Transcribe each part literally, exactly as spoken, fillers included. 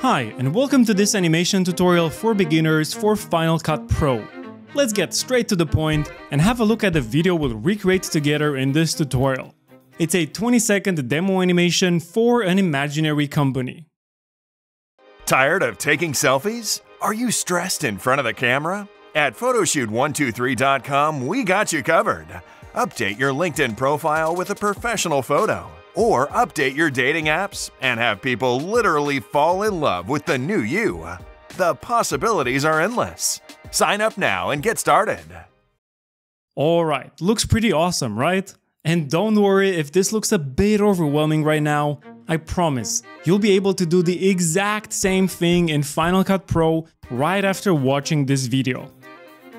Hi, and welcome to this animation tutorial for beginners for Final Cut Pro. Let's get straight to the point and have a look at the video we'll recreate together in this tutorial. It's a twenty second demo animation for an imaginary company. Tired of taking selfies? Are you stressed in front of the camera? At Photoshoot one two three dot com, we got you covered. Update your LinkedIn profile with a professional photo. Or update your dating apps and have people literally fall in love with the new you. The possibilities are endless. Sign up now and get started. All right, looks pretty awesome, right? And don't worry if this looks a bit overwhelming right now. I promise, you'll be able to do the exact same thing in Final Cut Pro right after watching this video.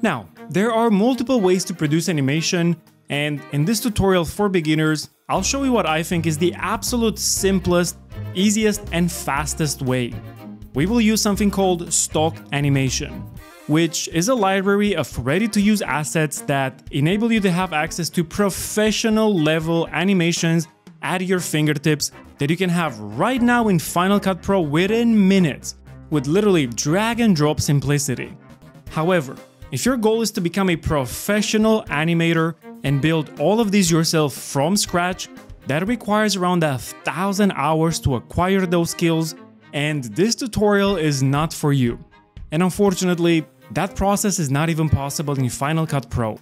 Now, there are multiple ways to produce animation, and in this tutorial for beginners, I'll show you what I think is the absolute simplest, easiest, and fastest way. We will use something called stock animation, which is a library of ready-to-use assets that enable you to have access to professional-level animations at your fingertips that you can have right now in Final Cut Pro within minutes, with literally drag-and-drop simplicity. However, if your goal is to become a professional animator and build all of these yourself from scratch, that requires around a thousand hours to acquire those skills, and this tutorial is not for you. And unfortunately, that process is not even possible in Final Cut Pro.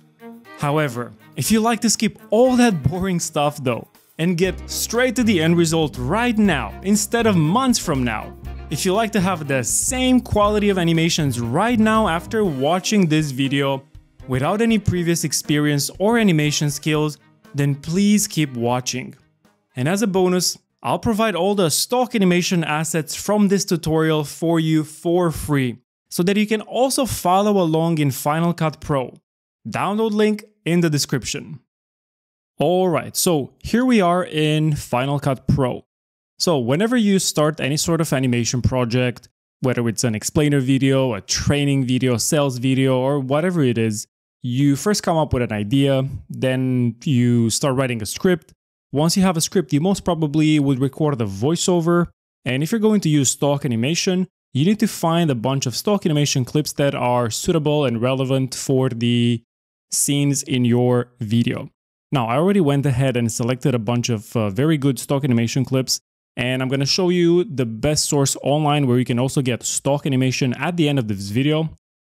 However, if you like to skip all that boring stuff though, and get straight to the end result right now, instead of months from now, if you like to have the same quality of animations right now after watching this video, without any previous experience or animation skills, then please keep watching. And as a bonus, I'll provide all the stock animation assets from this tutorial for you for free, so that you can also follow along in Final Cut Pro. Download link in the description. Alright, so here we are in Final Cut Pro. So whenever you start any sort of animation project, whether it's an explainer video, a training video, sales video, or whatever it is, you first come up with an idea, then you start writing a script. Once you have a script, you most probably would record a voiceover. And if you're going to use stock animation, you need to find a bunch of stock animation clips that are suitable and relevant for the scenes in your video. Now, I already went ahead and selected a bunch of uh, very good stock animation clips, and I'm going to show you the best source online where you can also get stock animation at the end of this video.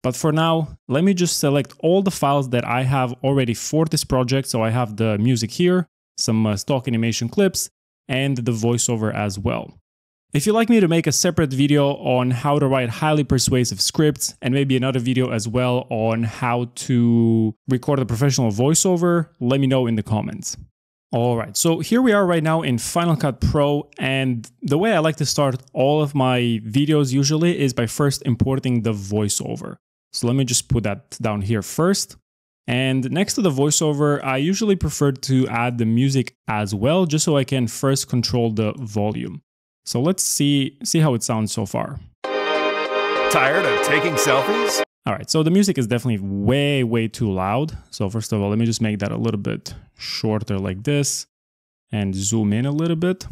But for now, let me just select all the files that I have already for this project. So I have the music here, some uh, stock animation clips, and the voiceover as well. If you'd like me to make a separate video on how to write highly persuasive scripts, and maybe another video as well on how to record a professional voiceover, let me know in the comments. All right, so here we are right now in Final Cut Pro, and the way I like to start all of my videos usually is by first importing the voiceover. So let me just put that down here first. And next to the voiceover, I usually prefer to add the music as well, just so I can first control the volume. So let's see, see how it sounds so far. Tired of taking selfies? All right, so the music is definitely way, way too loud. So first of all, let me just make that a little bit shorter like this and zoom in a little bit.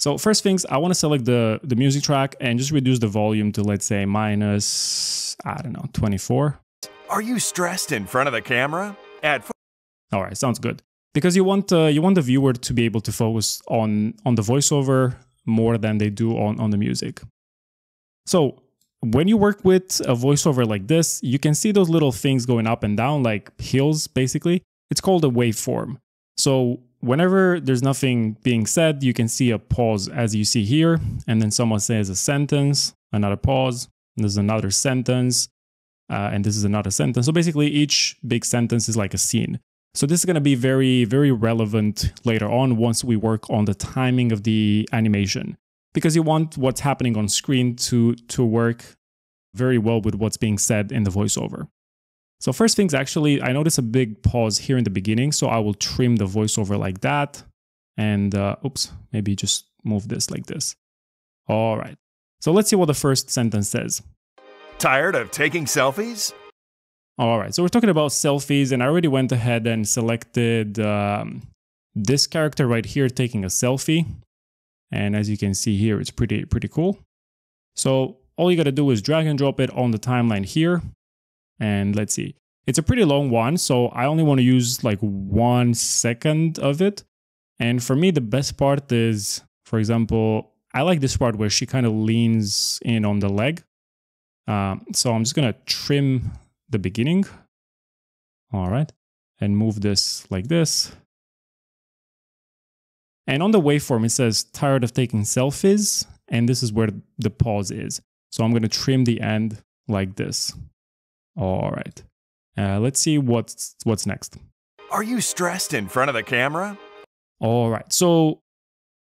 So first things, I want to select the, the music track and just reduce the volume to, let's say, minus, I don't know, twenty-four. Are you stressed in front of the camera? At all right, sounds good. Because you want, uh, you want the viewer to be able to focus on, on the voiceover more than they do on, on the music. So when you work with a voiceover like this, you can see those little things going up and down like hills, basically. It's called a waveform. So whenever there's nothing being said, you can see a pause as you see here. And then someone says a sentence, another pause, and there's another sentence, uh, and this is another sentence. So basically each big sentence is like a scene. So this is going to be very, very relevant later on once we work on the timing of the animation, because you want what's happening on screen to, to work very well with what's being said in the voiceover. So first things, actually, I notice a big pause here in the beginning, so I will trim the voiceover like that. And uh, oops, maybe just move this like this. All right, so let's see what the first sentence says. Tired of taking selfies? All right, so we're talking about selfies, and I already went ahead and selected um, this character right here taking a selfie. And as you can see here, it's pretty, pretty cool. So all you got to do is drag and drop it on the timeline here. And let's see, it's a pretty long one, so I only want to use like one second of it. And for me, the best part is, for example, I like this part where she kind of leans in on the leg. Um, so I'm just going to trim the beginning. All right. And move this like this. And on the waveform, it says tired of taking selfies. And this is where the pause is. So I'm going to trim the end like this. All right. Uh, let's see what's, what's next. Are you stressed in front of the camera? All right. So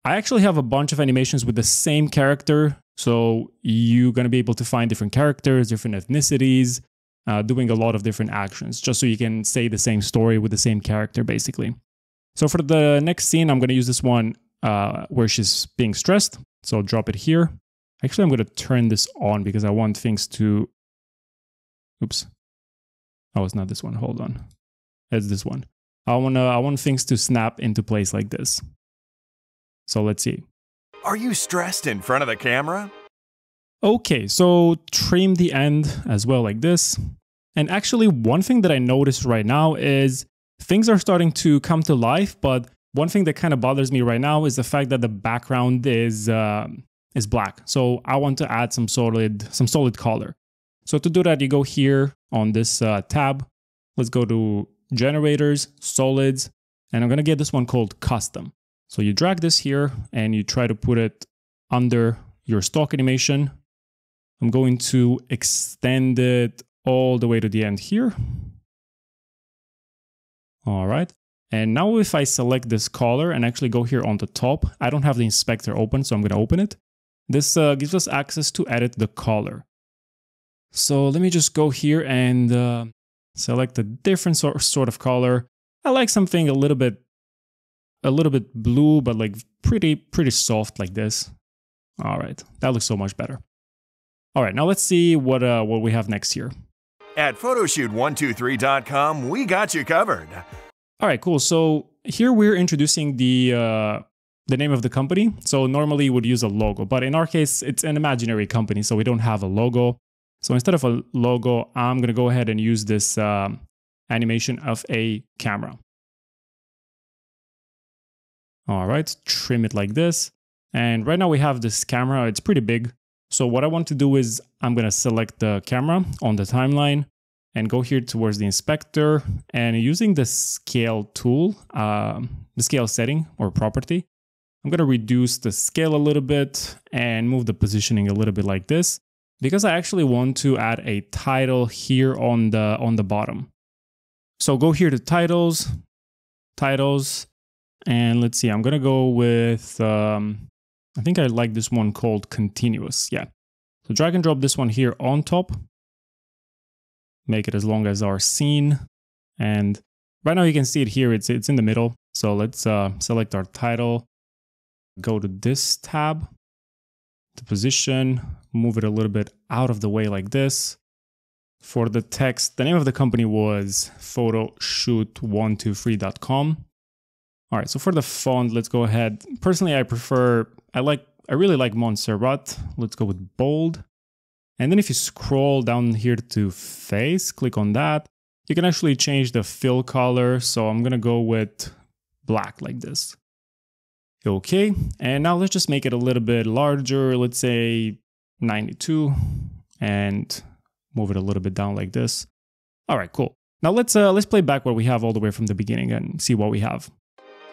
I actually have a bunch of animations with the same character. So you're going to be able to find different characters, different ethnicities, uh, doing a lot of different actions, just so you can say the same story with the same character, basically. So for the next scene, I'm going to use this one uh, where she's being stressed. So I'll drop it here. Actually, I'm going to turn this on because I want things to... Oops. Oh, it's not this one. Hold on. It's this one. I want to, I want things to snap into place like this. So let's see. Are you stressed in front of the camera? Okay, so trim the end as well like this. And actually, one thing that I noticed right now is things are starting to come to life, but one thing that kind of bothers me right now is the fact that the background is uh, is black. So I want to add some solid some solid color. So to do that, you go here on this uh, tab. Let's go to generators, solids, and I'm gonna get this one called custom. So you drag this here and you try to put it under your stock animation. I'm going to extend it all the way to the end here. All right. And now if I select this color and actually go here on the top, I don't have the inspector open, so I'm going to open it. This uh, gives us access to edit the color. So let me just go here and uh, select a different so sort of color. I like something a little bit, a little bit blue, but like pretty, pretty soft like this. All right, that looks so much better. All right, now let's see what uh, what we have next here. At Photoshoot one two three dot com, we got you covered. All right, cool. So here we're introducing the uh, the name of the company. So normally you would use a logo, but in our case, it's an imaginary company, so we don't have a logo. So instead of a logo, I'm going to go ahead and use this um, animation of a camera. All right, trim it like this. And right now we have this camera, it's pretty big. So what I want to do is I'm going to select the camera on the timeline and go here towards the inspector, and using the scale tool, um, the scale setting or property, I'm going to reduce the scale a little bit and move the positioning a little bit like this, because I actually want to add a title here on the, on the bottom. So go here to titles, titles, and let's see, I'm going to go with, um, I think I like this one called continuous. Yeah. So drag and drop this one here on top. Make it as long as our scene. And right now you can see it here. It's, it's in the middle. So let's uh, select our title. Go to this tab, the position, move it a little bit out of the way like this. For the text, the name of the company was Photoshoot one two three dot com. All right, so for the font, let's go ahead. Personally, I prefer, I like, I really like Montserrat. Let's go with bold. And then if you scroll down here to face, click on that, you can actually change the fill color. So I'm gonna go with black like this. Okay, and now let's just make it a little bit larger. Let's say ninety-two and move it a little bit down like this. All right, cool. Now let's, uh, let's play back what we have all the way from the beginning and see what we have.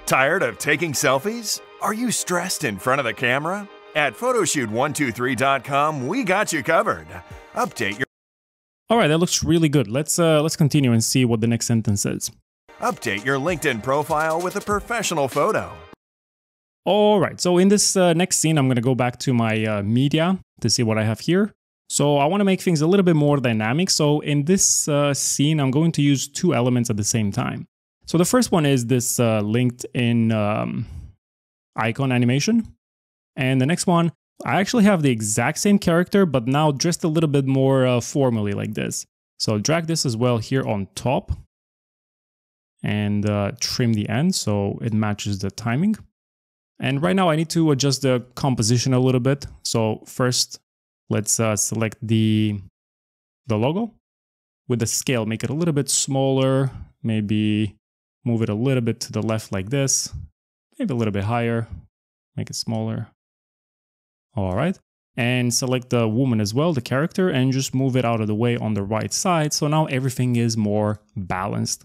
Tired of taking selfies? Are you stressed in front of the camera? At Photoshoot one two three dot com, we got you covered. Update your... All right, that looks really good. Let's, uh, let's continue and see what the next sentence is. Update your LinkedIn profile with a professional photo. All right, so in this uh, next scene, I'm going to go back to my uh, media to see what I have here. So I want to make things a little bit more dynamic. So in this uh, scene, I'm going to use two elements at the same time. So the first one is this uh, LinkedIn um, icon animation. And the next one, I actually have the exact same character, but now just a little bit more uh, formally like this. So I'll drag this as well here on top and uh, trim the end so it matches the timing. And right now I need to adjust the composition a little bit. So first Let's uh, select the, the logo. With the scale, make it a little bit smaller. Maybe move it a little bit to the left like this. Maybe a little bit higher. Make it smaller. All right. And select the woman as well, the character, and just move it out of the way on the right side. So now everything is more balanced.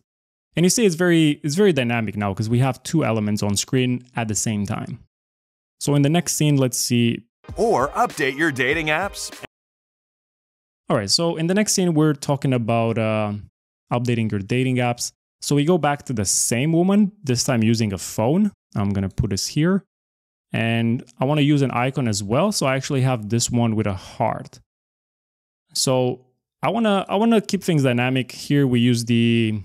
And you see it's very, it's very dynamic now because we have two elements on screen at the same time. So in the next scene, let's see. Or update your dating apps. All right, so in the next scene, we're talking about uh, updating your dating apps. So we go back to the same woman, this time using a phone. I'm gonna put this here. And I want to use an icon as well, so I actually have this one with a heart. So I want to I want to keep things dynamic. Here we use the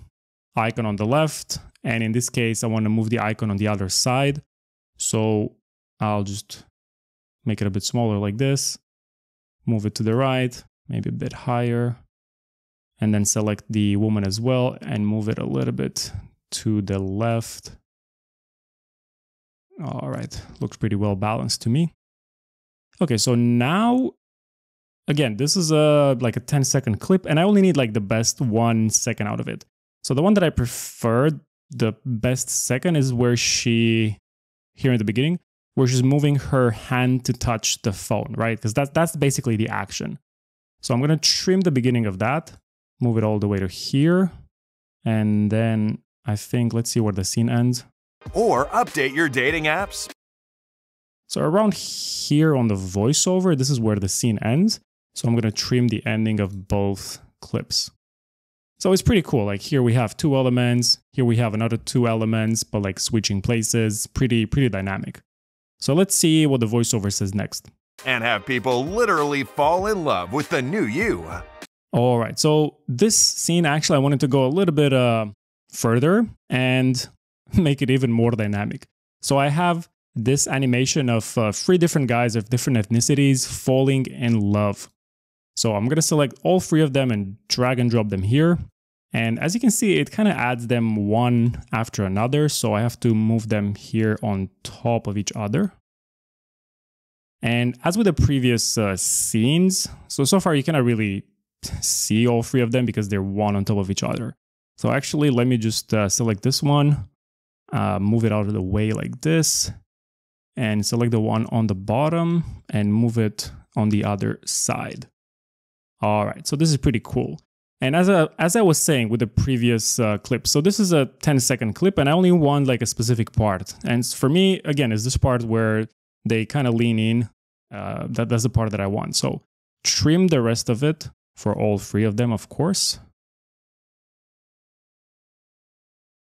icon on the left, and in this case, I want to move the icon on the other side. So I'll just make it a bit smaller like this, move it to the right, maybe a bit higher, and then select the woman as well and move it a little bit to the left. All right, looks pretty well balanced to me. Okay, so now, again, this is a like a ten second clip and I only need like the best one second out of it. So the one that I prefer, the best second is where she, here in the beginning, where she's moving her hand to touch the phone, right? Because that, that's basically the action. So I'm gonna trim the beginning of that, move it all the way to here. And then I think, let's see where the scene ends. Or update your dating apps. So around here on the voiceover, this is where the scene ends. So I'm going to trim the ending of both clips. So it's pretty cool. Like here we have two elements. Here we have another two elements, but like switching places, pretty, pretty dynamic. So let's see what the voiceover says next. And have people literally fall in love with the new you. All right. So this scene, actually, I wanted to go a little bit uh, further and make it even more dynamic. So I have this animation of uh, three different guys of different ethnicities falling in love. So I'm going to select all three of them and drag and drop them here. And as you can see, it kind of adds them one after another. So I have to move them here on top of each other. And as with the previous uh, scenes, so, so far you cannot really see all three of them because they're one on top of each other. So actually, let me just uh, select this one. Uh, move it out of the way like this and select the one on the bottom and move it on the other side. All right, so this is pretty cool. And as, a, as I was saying with the previous uh, clip, so this is a ten second clip and I only want like a specific part. And for me, again, is this part where they kind of lean in. Uh, that, that's the part that I want. So trim the rest of it for all three of them, of course.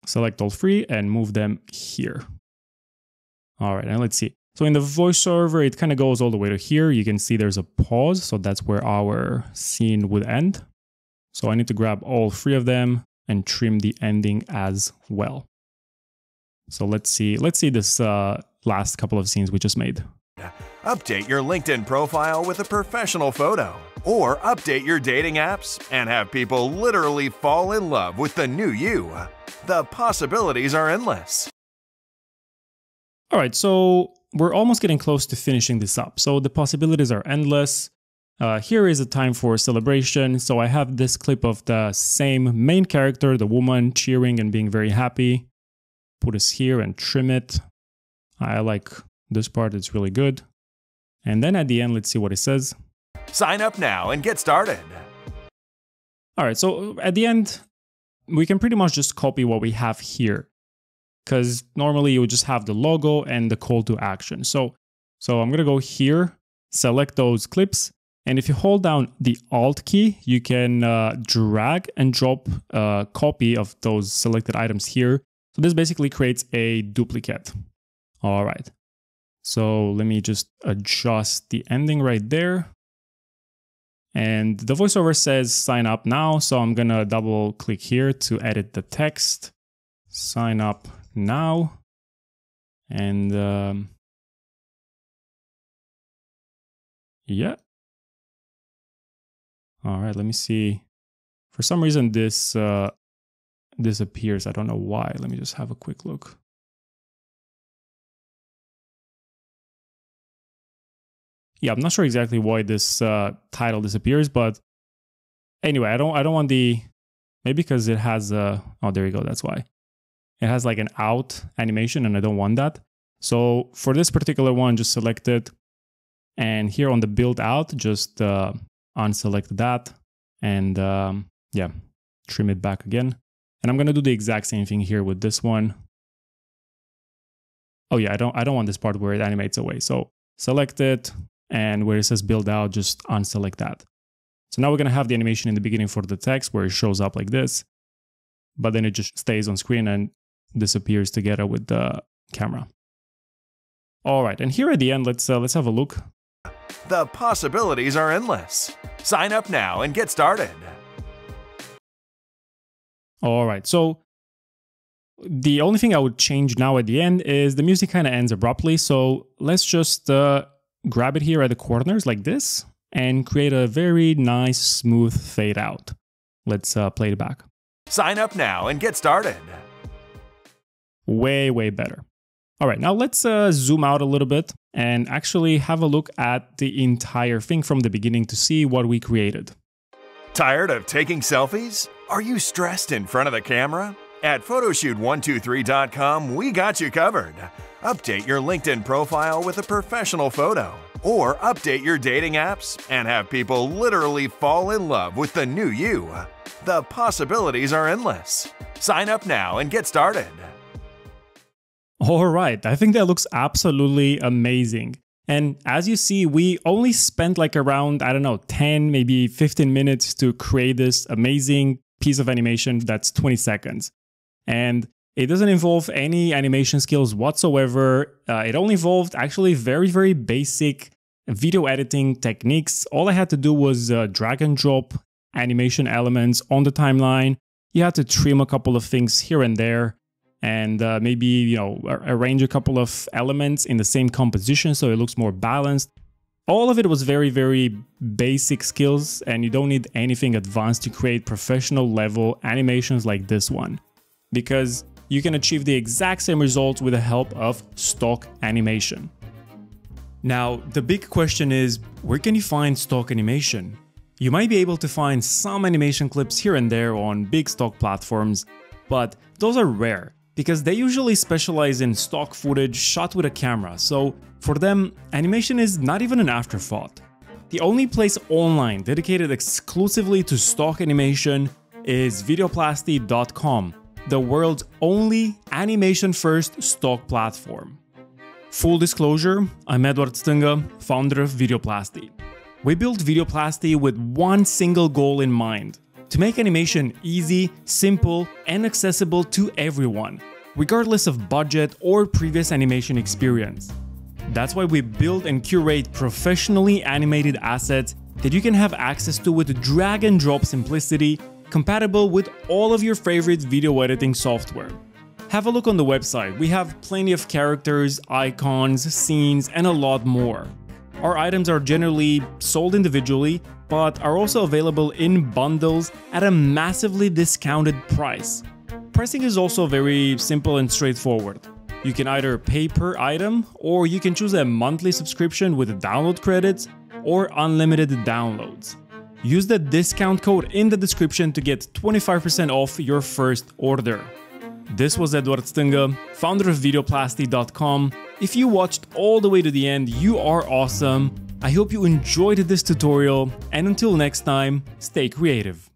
Select all three and move them here. All right, and let's see. So in the voiceover, it kind of goes all the way to here. You can see there's a pause, so that's where our scene would end. So I need to grab all three of them and trim the ending as well. So let's see, let's see this uh, last couple of scenes we just made. Update your LinkedIn profile with a professional photo, or update your dating apps and have people literally fall in love with the new you. The possibilities are endless. All right, so we're almost getting close to finishing this up. So the possibilities are endless. Uh, here is a time for celebration. So I have this clip of the same main character, the woman cheering and being very happy. Put this here and trim it. I like this part, it's really good. And then at the end, let's see what it says. Sign up now and get started. All right, so at the end, we can pretty much just copy what we have here because normally you would just have the logo and the call to action. So, so I'm going to go here, select those clips. And if you hold down the Alt key, you can uh, drag and drop a copy of those selected items here. So this basically creates a duplicate. All right. So let me just adjust the ending right there. And the voiceover says sign up now. So I'm going to double click here to edit the text. Sign up now. And um, yeah. All right, let me see. For some reason, this uh, disappears. I don't know why. Let me just have a quick look. yeah, I'm not sure exactly why this uh, title disappears, but anyway, I don't I don't want the, maybe because it has a, oh, there you go, that's why. It has like an out animation and I don't want that. So for this particular one, just select it. And here on the build out, just uh, unselect that and um, yeah, trim it back again. And I'm gonna do the exact same thing here with this one. Oh yeah, I don't I don't want this part where it animates away. So select it, and where it says build out, just unselect that. So now we're gonna have the animation in the beginning for the text where it shows up like this, but then it just stays on screen and disappears together with the camera. All right, and here at the end, let's uh, let's have a look. The possibilities are endless. Sign up now and get started. All right, so the only thing I would change now at the end is the music kind of ends abruptly. So let's just uh, grab it here at the corners like this and create a very nice, smooth fade out. Let's uh, play it back. Sign up now and get started. Way, way better. All right, now let's uh, zoom out a little bit and actually have a look at the entire thing from the beginning to see what we created. Tired of taking selfies? Are you stressed in front of the camera? At Photoshoot one two three dot com, we got you covered. Update your LinkedIn profile with a professional photo, or update your dating apps and have people literally fall in love with the new you. The possibilities are endless. Sign up now and get started. All right, I think that looks absolutely amazing. And as you see, we only spent like around, I don't know, ten, maybe fifteen minutes to create this amazing piece of animation that's twenty seconds. And it doesn't involve any animation skills whatsoever. Uh, it only involved actually very, very basic video editing techniques. All I had to do was uh, drag and drop animation elements on the timeline. You had to trim a couple of things here and there and uh, maybe, you know, arrange a couple of elements in the same composition so it looks more balanced. All of it was very, very basic skills, and you don't need anything advanced to create professional level animations like this one, because you can achieve the exact same results with the help of stock animation. Now, the big question is, where can you find stock animation? You might be able to find some animation clips here and there on big stock platforms, but those are rare, because they usually specialize in stock footage shot with a camera, so for them, animation is not even an afterthought. The only place online dedicated exclusively to stock animation is Videoplasty dot com, the world's only animation-first stock platform. Full disclosure, I'm Eduard Stinga, founder of Videoplasty. We built Videoplasty with one single goal in mind: to make animation easy, simple, and accessible to everyone, regardless of budget or previous animation experience. That's why we build and curate professionally animated assets that you can have access to with drag and drop simplicity, compatible with all of your favorite video editing software. Have a look on the website. We have plenty of characters, icons, scenes, and a lot more. Our items are generally sold individually, but are also available in bundles at a massively discounted price. Pricing is also very simple and straightforward. You can either pay per item, or you can choose a monthly subscription with download credits or unlimited downloads. Use the discount code in the description to get twenty-five percent off your first order. This was Eduard Stinga, founder of Videoplasty dot com. If you watched all the way to the end, you are awesome. I hope you enjoyed this tutorial, and until next time, stay creative.